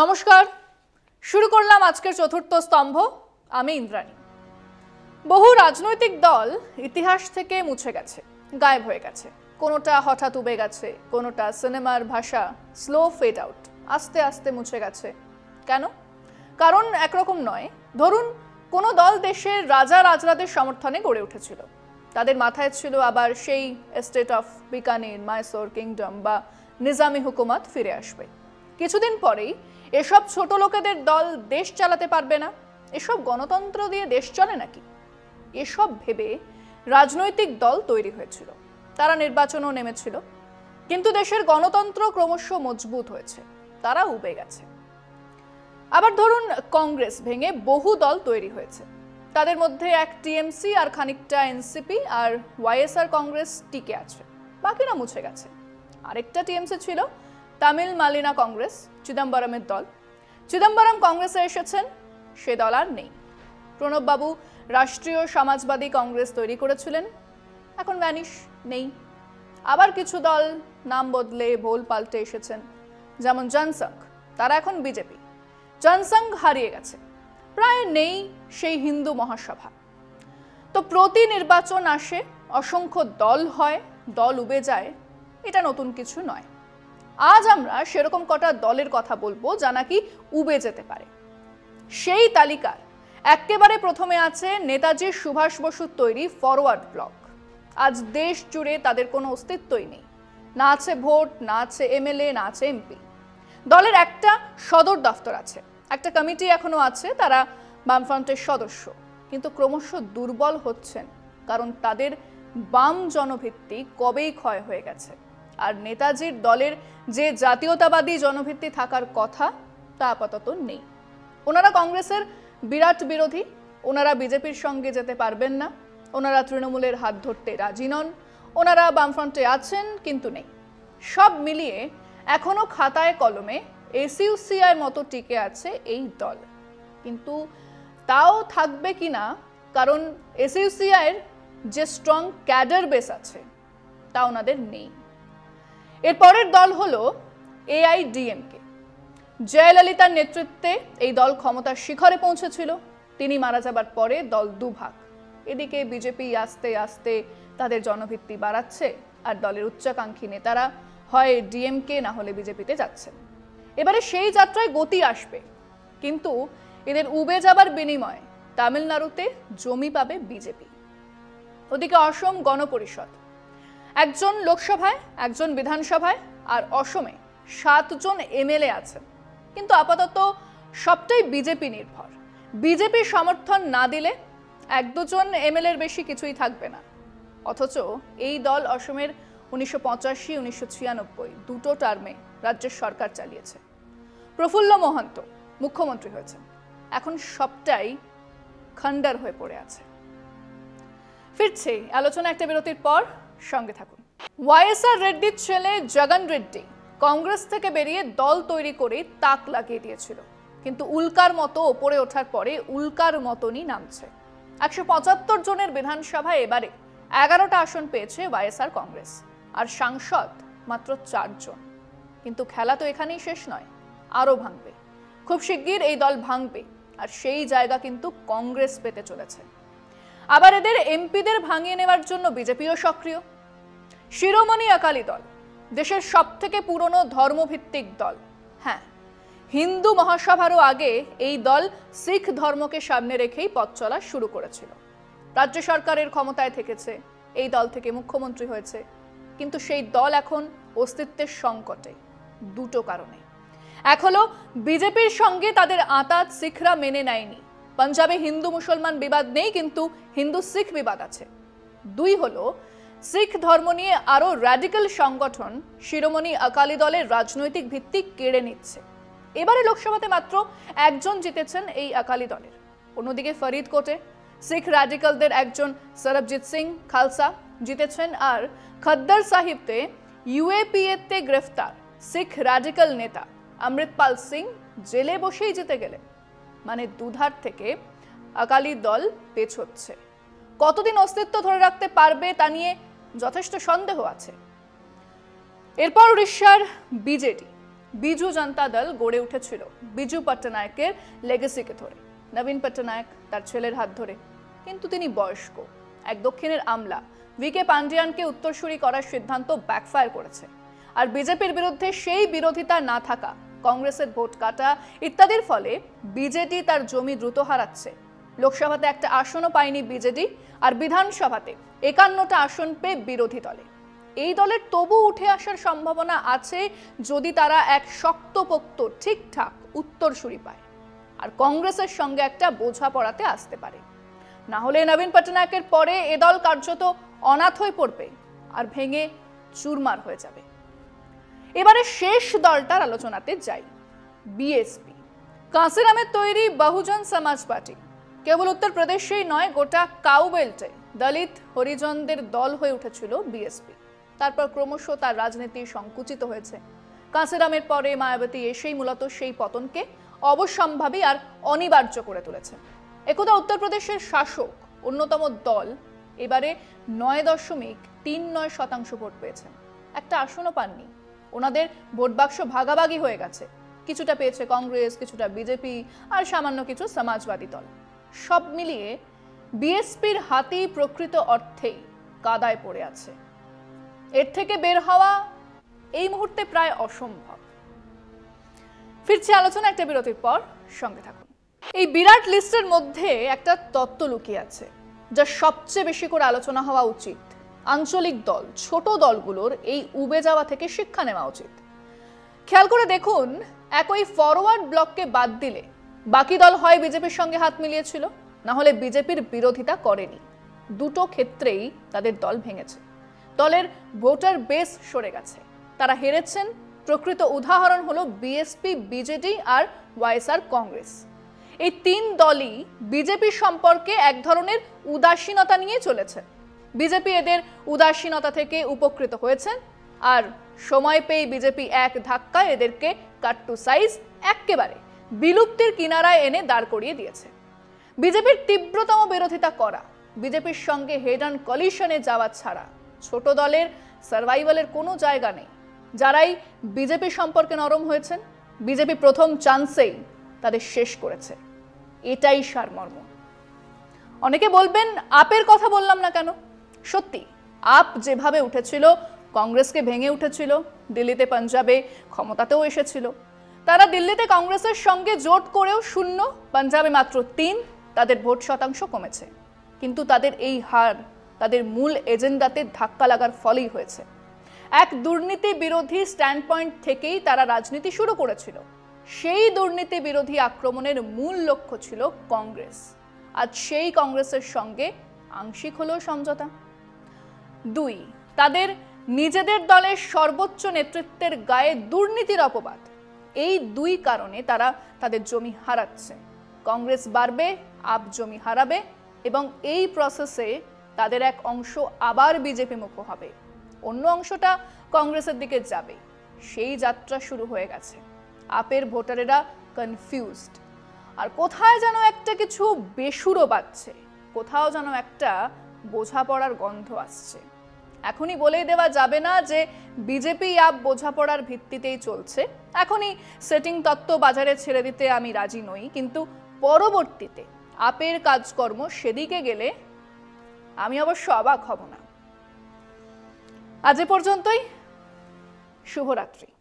নমস্কার, শুরু করলাম আজকের চতুর্থ স্তম্ভ। আমি ইন্দ্রাণী। বহু রাজনৈতিক দল ইতিহাস থেকে মুছে গেছে, গায়েব হয়ে গেছে। কোনোটা হঠাৎ উবে গেছে, কোনোটা সিনেমার ভাষা স্লো ফেড আউট, আস্তে আস্তে মুছে গেছে। কেন? কারণ একরকম নয়। ধরুন, কোনো দল দেশের রাজা রাজরাদের সমর্থনে গড়ে উঠেছিল। তাদের মাথায় ছিল আবার সেই state of Bikaner, Mysore kingdom বা নিজামি হুকুমত ফিরে আসবে। কিছুদিন পরেই এসব ছোট লোকেদের দল দেশ চালাতে পারবে না। এসব গণতন্ত্র দিয়ে দেশ চলে নাকি? এসব ভেবে রাজনৈতিক দল তৈরি হয়েছিল, তারা নির্বাচনেও নেমেছিল। কিন্তু দেশের গণতন্ত্র ক্রমশ মজবুত হয়েছে, তারা উবে গেছে। আবার ধরুন, কংগ্রেস ভেঙে বহু দল তৈরি হয়েছে। তাদের মধ্যে এক টিএমসি, আর খানিকটা এনসিপি, আর ওয়াইএসআর কংগ্রেস টিকে আছে, বাকিরা মুছে গেছে। আরেকটা টিএমসি ছিল তামিল মালিনা কংগ্রেস, চিদম্বরমের দল। চিদম্বরম কংগ্রেসে এসেছেন, সে দল আর নেই। প্রণববাবু রাষ্ট্রীয় সমাজবাদী কংগ্রেস তৈরি করেছিলেন, এখন ভ্যানিশ, নেই। আবার কিছু দল নাম বদলে ভোল পাল্টে এসেছেন, যেমন জনসংঘ, তারা এখন বিজেপি। জনসংঘ হারিয়ে গেছে, প্রায় নেই সেই হিন্দু মহাসভা। তো প্রতি নির্বাচন আসে, অসংখ্য দল হয়, দল উবে যায়, এটা নতুন কিছু নয়। আজ আমরা সেরকম কটা দলের কথা বলবো যা নাকি উবে যেতে পারে। সেই তালিকার একেবারে প্রথমে আছে নেতাজি সুভাষ বসুর তৈরি ফরওয়ার্ড ব্লক। আজ দেশ জুড়ে তাদের কোনো অস্তিত্বই নেই, না আছে ভোট, না আছে এমএলএ, না আছে এমপি। দলের একটা সদর দফতর আছে, একটা কমিটি এখনো আছে, তারা বামফ্রন্টের সদস্য, কিন্তু ক্রমশ দুর্বল হচ্ছেন, কারণ তাদের বাম জনভিত্তি কবেই ক্ষয় হয়ে গেছে। আর নেতাজির দলের যে জাতীয়তাবাদী জনভিত্তি থাকার কথা, তা আপাতত নেই। ওনারা কংগ্রেসের বিরাট বিরোধী, ওনারা বিজেপির সঙ্গে যেতে পারবেন না, ওনারা তৃণমূলের হাত ধরতে রাজি নন, ওনারা বামফ্রন্টে আছেন কিন্তু নেই। সব মিলিয়ে এখনও খাতায় কলমে এসইউসিআই মতো টিকে আছে এই দল, কিন্তু তাও থাকবে কি না, কারণ এসইউসিআইয়ের যে স্ট্রং ক্যাডার বেস আছে তা ওনাদের নেই। এরপরের দল হল এআইডিএমকে। জয়ললিতার নেতৃত্বে এই দল ক্ষমতার শিখরে পৌঁছেছিল, তিনি মারা যাবার পরে দল দুভাগ। এদিকে বিজেপি আস্তে আস্তে তাদের জনভিত্তি বাড়াচ্ছে, আর দলের উচ্চাকাঙ্ক্ষী নেতারা হয় ডিএমকে না হলে বিজেপিতে যাচ্ছেন। এবারে সেই যাত্রায় গতি আসবে, কিন্তু এদের উবে যাবার বিনিময়ে তামিলনাড়ুতে জমি পাবে বিজেপি। ওদিকে অসম গণ পরিষদ, একজন লোকসভায়, একজন বিধানসভায়, আর অসমে 7 জন এমএলএ আছেন, কিন্তু আপাতত সবটাই বিজেপি নির্ভর। বিজেপি সমর্থন না দিলে 1-2 জন এমএলএর বেশি কিছুই থাকবে না। অথচ এই দল অসমের 1985-1996 দুটো টার্মে রাজ্যের সরকার চালিয়েছে। প্রফুল্ল মহন্ত মুখ্যমন্ত্রী হয়েছেন, এখন সবটাই খণ্ডার হয়ে পড়ে আছে। ফিরছে আলোচনা একটা বিরতির পর, সঙ্গে থাকুন। ওয়াইএসআর রেড্ডির ছেলে জগন রেড্ডি কংগ্রেস থেকে বেরিয়ে দল তৈরি করে তাক লাগিয়ে দিয়েছিল, কিন্তু উল্কার মতো ওপরে ওঠার পরে উল্কার মতনই নামছে। 175 জনের বিধানসভায় এবারে 11টা আসন পেয়েছে ওয়াইএসআর কংগ্রেস, আর সাংসদ মাত্র 4 জন। কিন্তু খেলা তো এখানেই শেষ নয়, আরও ভাঙবে। খুব শিগগির এই দল ভাঙবে, আর সেই জায়গা কিন্তু কংগ্রেস পেতে চলেছে। আবার এদের এমপিদের ভাঙিয়ে নেওয়ার জন্য বিজেপিও সক্রিয়। শিরোমণি আকালি দল, দেশের সবথেকে পুরনো ধর্মভিত্তিক দল। হ্যাঁ, হিন্দু মহাসভারও আগে এই দল শিখ ধর্মকে সামনে রেখেই পথ চলা শুরু করেছিল। রাজ্য সরকারের ক্ষমতায় থেকেছে, এই দল থেকে মুখ্যমন্ত্রী হয়েছে, কিন্তু সেই দল এখন অস্তিত্বের সংকটে, দুটো কারণে। এক হলো বিজেপির সঙ্গে তাদের আঁতাত শিখরা মেনে নেয়নি। পাঞ্জাবে হিন্দু মুসলমান বিবাদ নেই, কিন্তু হিন্দু শিখ বিবাদ আছে। 2 হলো শিখ ধর্ম নিয়ে আরও র্যাডিক্যাল সংগঠন শিরোমণি আকালি দলের রাজনৈতিক ভিত্তি কেড়ে নিচ্ছে। এবারে লোকসভাতে মাত্র 1 জন জিতেছেন এই আকালি দলের। অন্যদিকে ফরিদকোটে শিখ র্যাডিক্যালদের একজন সরবজিৎ সিং খালসা জিতেছেন, আর খদ্দার সাহিবতে ইউএপিএতে গ্রেফতার শিখ র্যাডিক্যাল নেতা অমৃতপাল সিং জেলে বসেই জিতে গেলেন। মানে দুধার থেকে আকালি দল পেছচ্ছে। কতদিন অস্তিত্ব ধরে রাখতে পারবে তা নিয়ে যথেষ্ট সন্দেহ আছে। এরপর উড়িষ্যার বিজেডি, বিজু জনতা দল গড়ে উঠেছিল বিজু পট্টনায়কের লেগেসিকে ধরে। নবীন পট্টনায়ক তার ছেলের হাত ধরে, কিন্তু তিনি বয়স্ক এক দক্ষিণের আমলা ভিকে পান্ডিয়ানকে উত্তরসূরি করার সিদ্ধান্ত ব্যাকফায়ার করেছে। আর বিজেপির বিরুদ্ধে সেই বিরোধিতা না থাকা, কংগ্রেসের ভোট কাটা ইত্যাদির ফলে বিজেপি তার জমি দ্রুত হারাচ্ছে। লোকসভাতে একটা আসনও পায়নি বিজেপি, আর বিধানসভাতে ৫১টা আসন পেয়ে বিরোধী দলে। এই দলের তবু উঠে আসার সম্ভাবনা আছে যদি তারা এক শক্তপোক্ত ঠিকঠাক উত্তরসূরি পায় আর কংগ্রেসের সঙ্গে একটা বোঝাপড়াতে আসতে পারে। না হলে নবীন পট্টনায়কের পরে এ দল কার্যত অনাথ হয়ে পড়বে আর ভেঙে চুরমার হয়ে যাবে। এবারে শেষ দলটার আলোচনাতে যাই, বিএসপি। কাঁসি রামের তৈরি বহুজন সমাজ পার্টি কেবল উত্তরপ্রদেশেই নয়, গোটা কাউবেল্টে দলিত হরিজনদের দল হয়ে উঠেছিল বিএসপি। তারপর ক্রমশ তার রাজনীতি সংকুচিত হয়েছে। কাঁসি রামের পরে মায়াবতী এসেই মূলত সেই পতনকে অবশ্যম্ভাবী আর অনিবার্য করে তুলেছে। একদা উত্তরপ্রদেশের শাসক অন্যতম দল এবারে 9.39% ভোট পেয়েছেন, একটা আসনও পাননি। ওনাদের ভোট বাক্স ভাগাভাগি হয়ে গেছে, কিছুটা পেয়েছে কংগ্রেস, কিছুটা বিজেপি, আর সামান্য কিছু সমাজবাদী দল। সব মিলিয়ে বিএসপির হাতেই প্রকৃত অর্থেই কাদায় পড়ে আছে। এর থেকে বের হওয়া এই মুহূর্তে প্রায় অসম্ভব। ফিরছি আলোচনা একটা বিরতির পর, সঙ্গে থাকুন। এই বিরাট লিস্টের মধ্যে একটা তত্ত্ব লুকিয়ে আছে যা সবচেয়ে বেশি করে আলোচনা হওয়া উচিত। আঞ্চলিক দল, ছোট দলগুলোর এই উবে যাওয়া থেকে শিক্ষা নেওয়া উচিত। খেয়াল করে দেখুন, একই ফরওয়ার্ড ব্লককে বাদ দিলে বাকি দল হয় বিজেপির সঙ্গে হাত মিলিয়েছিল, না হলে বিজেপির বিরোধিতা করেনি। দুটো ক্ষেত্রেই তাদের দল ভেঙেছে, দলের ভোটার বেস সরে গেছে, তারা হেরেছেন। প্রকৃত উদাহরণ হলো বিএসপি, বিজেডি আর ওয়াইএসআর কংগ্রেস। এই তিন দলই বিজেপি সম্পর্কে এক ধরনের উদাসীনতা নিয়ে চলেছে। বিজেপি এদের উদাসীনতা থেকে উপকৃত হয়েছেন, আর সময় পেয়ে বিজেপি এক ধাক্কায় এদেরকে কাট টু সাইজ, একেবারে বিলুপ্তির কিনারায় এনে দাঁড় করিয়ে দিয়েছে। বিজেপির তীব্রতম বিরোধিতা করা, বিজেপির সঙ্গে হেড অন কলিশনে যাওয়া ছাড়া ছোট দলের সার্ভাইভালের কোনো জায়গা নেই। যারাই বিজেপি সম্পর্কে নরম হয়েছেন, বিজেপি প্রথম চান্সেই তাদের শেষ করেছে। এটাই সারমর্ম। অনেকে বলবেন আপের কথা বললাম না কেন। সত্যি, আপ যেভাবে উঠেছিল, কংগ্রেসকে ভেঙে উঠেছিল, দিল্লিতে, পাঞ্জাবে ক্ষমতাতেও এসেছিল। তারা দিল্লিতে কংগ্রেসের সঙ্গে জোট করেও 0, পাঞ্জাবে মাত্র 3, তাদের ভোট শতাংশ কমেছে। কিন্তু তাদের এই হার তাদের মূল এজেন্ডাতে ধাক্কা লাগার ফলেই হয়েছে। এক দুর্নীতি বিরোধী স্ট্যান্ড পয়েন্ট থেকেই তারা রাজনীতি শুরু করেছিল। সেই দুর্নীতি বিরোধী আক্রমণের মূল লক্ষ্য ছিল কংগ্রেস। আজ সেই কংগ্রেসের সঙ্গে আংশিক হলেও সমঝোতা। ২, তাদের নিজেদের দলের সর্বোচ্চ নেতৃত্বের গায়ে দুর্নীতির অপবাদ। এই দুই কারণে তারা তাদের জমি হারাচ্ছে। কংগ্রেস বাড়বে, আপ জমি হারাবে, এবং এই প্রসেসে তাদের এক অংশ আবার বিজেপি মুখ হবে, অন্য অংশটা কংগ্রেসের দিকে যাবে। সেই যাত্রা শুরু হয়ে গেছে। আপের ভোটারেরা কনফিউজড, আর কোথায় যেন একটা কিছু বেসুরো বাজছে, কোথাও যেন একটা বোঝাপড়ার গন্ধ আসছে। এখনই বলে দেওয়া যাবে না যে বিজেপি আপ বোঝাপড়ার ভিত্তিতেই চলছে। এখনই সেটিং তত্ত্ব বাজারে ছেড়ে দিতে আমি রাজি নই, কিন্তু পরবর্তীতে আপের কাজকর্ম সেদিকে গেলে আমি অবশ্য অবাক হব না। আজ এ পর্যন্তই, শুভরাত্রি।